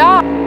job.